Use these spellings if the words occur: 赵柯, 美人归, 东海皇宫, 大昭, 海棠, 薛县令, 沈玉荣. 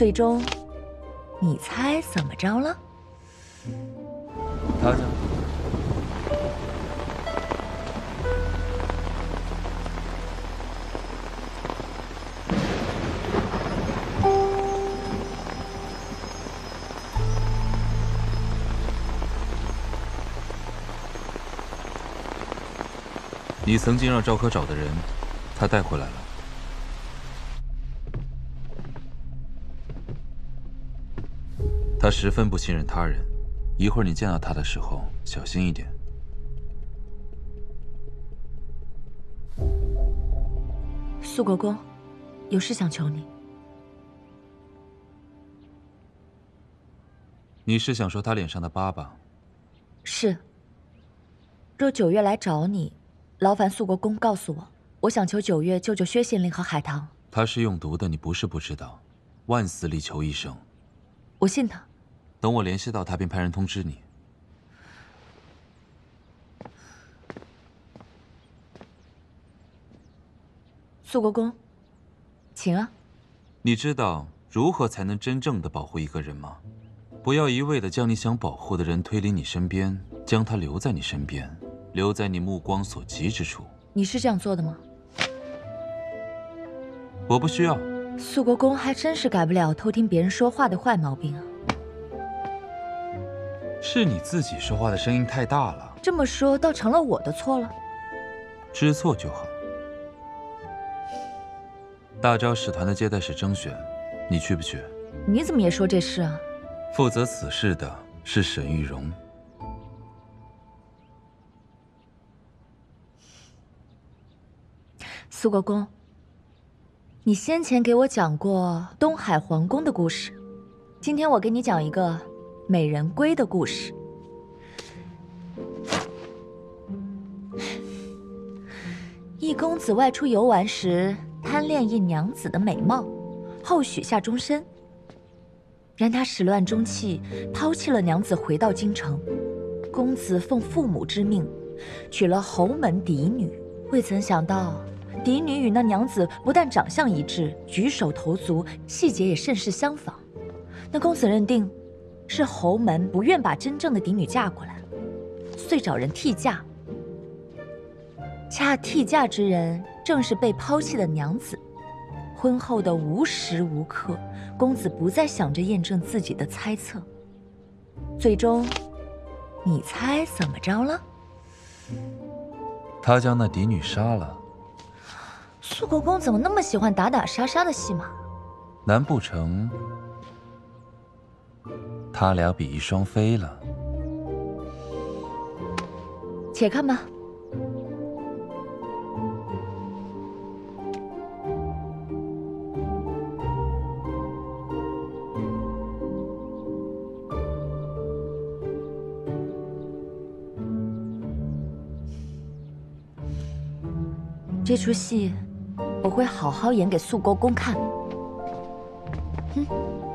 最终，你猜怎么着了？他呢？你曾经让赵柯找的人，他带回来了。 他十分不信任他人，一会儿你见到他的时候小心一点。苏国公，有事想求你。你是想说他脸上的疤吧？是。若九月来找你，劳烦苏国公告诉我，我想求九月救救薛县令和海棠。他是用毒的，你不是不知道，万死里求一生。我信他。 等我联系到他，便派人通知你。苏国公，请啊。你知道如何才能真正的保护一个人吗？不要一味的将你想保护的人推离你身边，将他留在你身边，留在你目光所及之处。你是这样做的吗？我不需要。苏国公还真是改不了偷听别人说话的坏毛病啊。 是你自己说话的声音太大了，这么说倒成了我的错了。知错就好。大昭使团的接待使征选，你去不去？你怎么也说这事啊？负责此事的是沈玉荣。苏国公，你先前给我讲过东海皇宫的故事，今天我给你讲一个。 美人归的故事。一公子外出游玩时，贪恋一娘子的美貌，后许下终身。然他始乱终弃，抛弃了娘子，回到京城。公子奉父母之命，娶了侯门嫡女。未曾想到，嫡女与那娘子不但长相一致，举手投足细节也甚是相仿。那公子认定。 是侯门不愿把真正的嫡女嫁过来，遂找人替嫁。恰替嫁之人正是被抛弃的娘子。婚后的无时无刻，公子不再想着验证自己的猜测。最终，你猜怎么着了？他将那嫡女杀了。苏国公怎么那么喜欢打打杀杀的戏码？难不成？ 他俩比翼双飞了，且看吧。这出戏我会好好演给苏国公看。嗯。